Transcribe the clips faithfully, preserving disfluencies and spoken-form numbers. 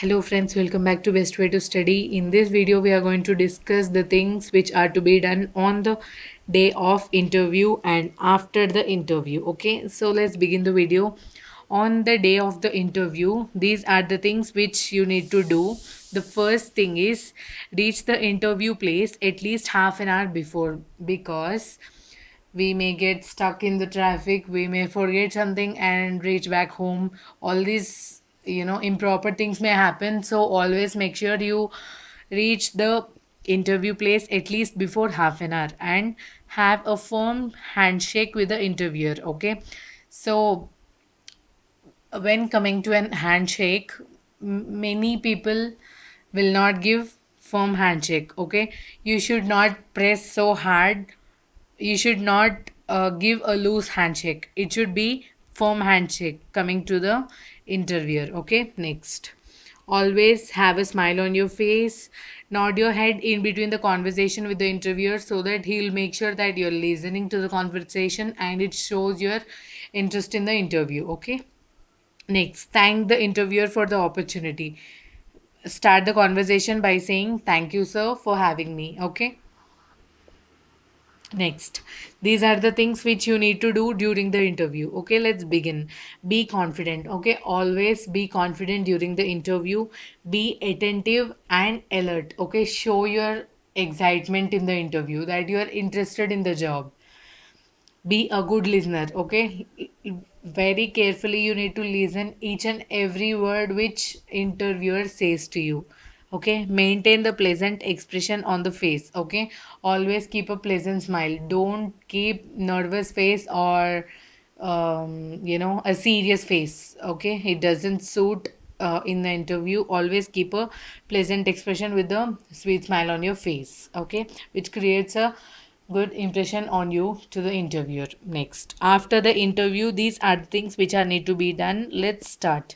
Hello friends, welcome back to Best Way to Study. In this video we are going to discuss the things which are to be done on the day of interview and after the interview. Okay, so let's begin the video. On the day of the interview, these are the things which you need to do. The first thing is reach the interview place at least half an hour before, because we may get stuck in the traffic, we may forget something and reach back home. All these you know improper things may happen, so always make sure you reach the interview place at least before half an hour and have a firm handshake with the interviewer. Okay, so when coming to an handshake, many people will not give firm handshake. Okay, you should not press so hard, you should not uh, give a loose handshake. It should be firm handshake coming to the interviewer. Okay, next, always have a smile on your face. Nod your head in between the conversation with the interviewer so that he'll make sure that you're listening to the conversation and it shows your interest in the interview. Okay, next, thank the interviewer for the opportunity. Start the conversation by saying, "Thank you, sir, for having me." Okay, next, these are the things which you need to do during the interview. Okay, let's begin. Be confident. Okay, always be confident during the interview. Be attentive and alert. Okay, show your excitement in the interview that you are interested in the job. Be a good listener. Okay, very carefully you need to listen each and every word which interviewer says to you. Okay, maintain the pleasant expression on the face. Okay, always keep a pleasant smile. Don't keep nervous face or um, you know a serious face. Okay, it doesn't suit uh, in the interview. Always keep a pleasant expression with a sweet smile on your face. Okay, which creates a good impression on you to the interviewer. Next, after the interview, these are the things which are need to be done. Let's start.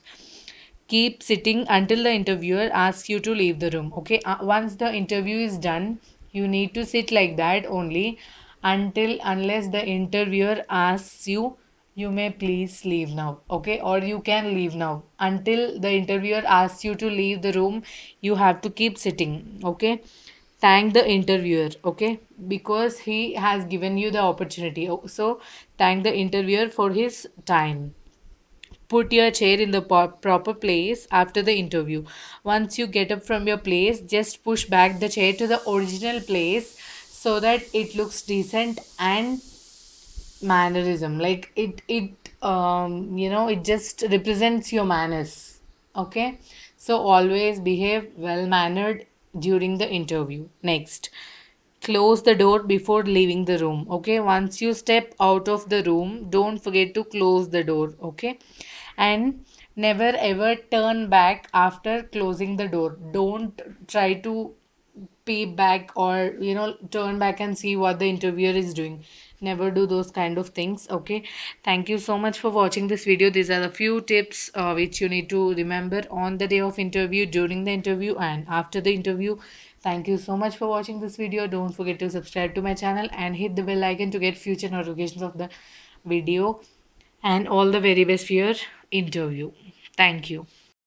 Keep sitting until the interviewer asks you to leave the room. Okay, uh, once the interview is done, you need to sit like that only until unless the interviewer asks you, "You may please leave now." Okay, or "You can leave now." Until the interviewer asks you to leave the room, you have to keep sitting. Okay, thank the interviewer. Okay, because he has given you the opportunity, so thank the interviewer for his time. Put your chair in the proper place after the interview. Once you get up from your place, just push back the chair to the original place so that it looks decent and mannerism. Like it, it, um, you know, it just represents your manners. Okay, so always behave well-mannered during the interview. Next, close the door before leaving the room. Okay, once you step out of the room, don't forget to close the door. Okay, and never ever turn back after closing the door. Don't try to peep back or you know turn back and see what the interviewer is doing. Never do those kind of things. Okay, thank you so much for watching this video. These are the few tips uh, which you need to remember on the day of interview, during the interview and after the interview. Thank you so much for watching this video. Don't forget to subscribe to my channel and hit the bell icon to get future notifications of the video, and all the very best for your interview. Thank you.